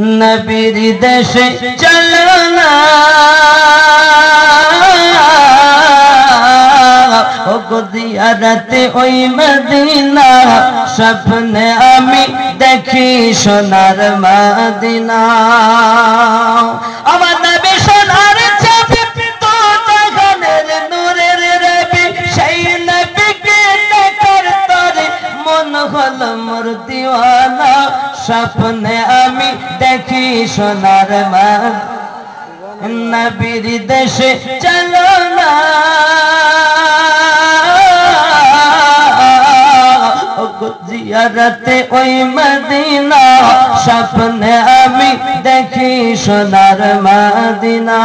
नबीर देश चलना जियारत ओई मदीना सपने आमी देखी सोनार मदीना सपने आमी देखी सोनार नबीर देशे चलोना जियारत ओई मदीना सपने आमी देखी सोनार मदीना।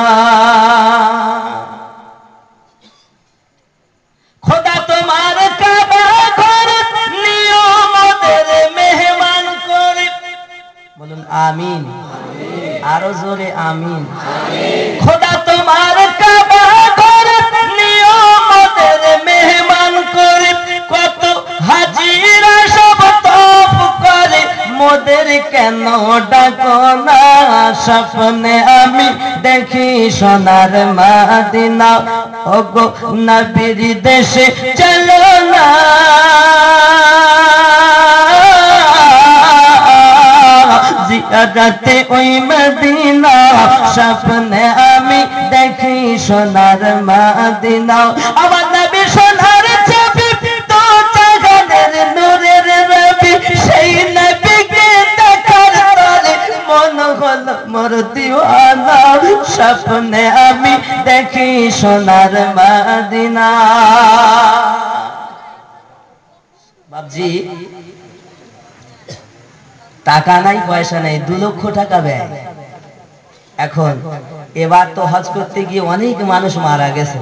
आमीन आरो जोरे आमीन। खुदा तुम्हारे काबा घर नियमतेर मेहमान करे कत हाजीरा सब तौफ करे मोदेर केन डाको ना सपने आमी देखी सोनार मदीना ओ गो नबीर देशे चलो ना जियारत ओई मदीना सपने आमी देखी सोनार मदीना। आवाज नबी सोनार छवि तो जगनेर नूरेर रवि सेई नबीके देखार तोरे मन हलो मोर दीवाना सपने आमी देखी सोनार मदीना। बाबजी টাকা নাই পয়সা নাই 2 লক্ষ টাকা ব্যয়। এখন এবার তো হজ করতে গিয়ে অনেক মানুষ মারা গেছে।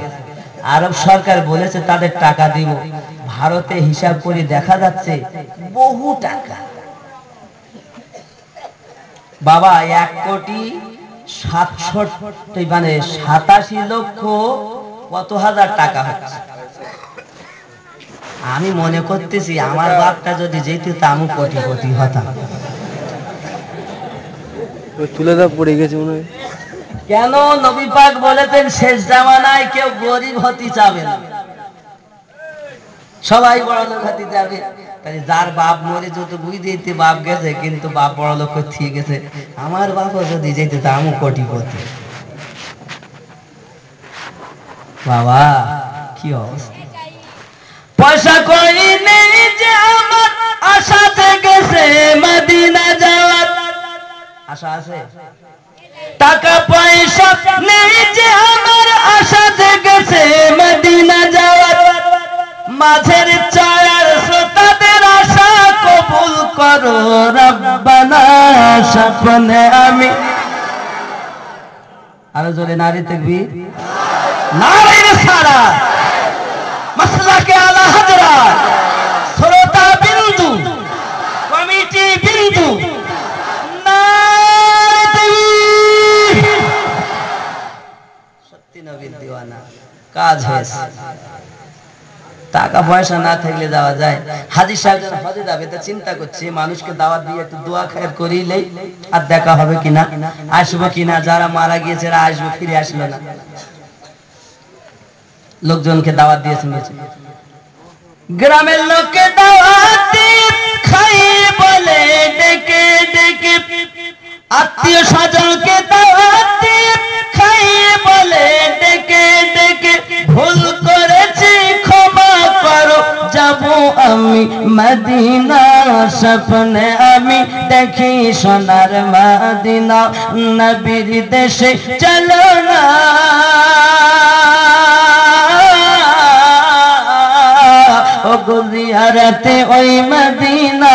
আরব সরকার বলেছে তাদের টাকা দিব। ভারতে হিসাব করে দেখা যাচ্ছে বহু টাকা। বাবা 1 কোটি 67 মানে 87 লক্ষ কত হাজার টাকা হচ্ছে। আমি মনে করতেছি আমার বাপটা যদি যেত তামু কোটিপতি হতাম। কেন নবী পাক বলেছেন শেষ জামানায় কেউ গরিব হতে যাবে না, সবাই বড় লোক হতে যাবে। তাই যার বাপ মরে যত বুঝ দিতে বাপ গেছে কিন্তু বাপ বড় লোক হয়ে গেছে। আমার বাপও যদি যেত তামু কোটিপতি। বাবা কি অবস্থা। पैसा कोई नहीं जे आमार आशा थेके से मदीना जावार आशा आछे, टाका पैसा नहीं जे आमार आशा थेके से मदीना जावार माझेर छायार श्रोतादेर आशा कबुल करो रब्बाना सपने आमी आरो जोरे नारे तकबीर नारे सारा मसला के आला हजरा श्रोता बिंदु कमिटी बिंदु सत्य नबीर दीवाना काज है। টাকা পয়সা না থাকলে যাওয়া যায়। হাজী সাহেব যখন হজে যাবে তা চিন্তা করছে মানুষকে দাওয়াত দিয়ে একটু দোয়া খায়ের করিলেই আর দেখা হবে কিনা আসবে কিনা। যারা মারা গিয়েছে তারা আসবে ফিরে আসলো না। लोकजन के दावत दिए ग्रामे लोक के दावत खाई बोले डेके डेके आत्मीय सजन के दावत खाई बोले डेके डेके भूल करेছি ক্ষমা করো যাবো আমি মদিনা सपने আমি দেখি সোনার মদিনা নবীর দেশে চলো না जियारत ओई मदीना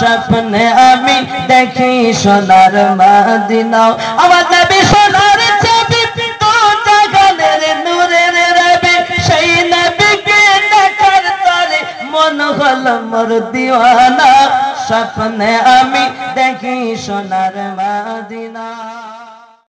सपने आमी देखी सोनार मदीना। आवाज नबी सोनार छवि तो जगनेर नूरेर रवि सेई नबीके देखार तोरे मन हलो मोर दीवाना सपने आमी देखी सोनार मदीना।